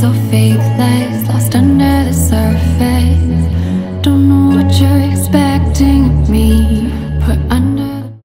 So fake.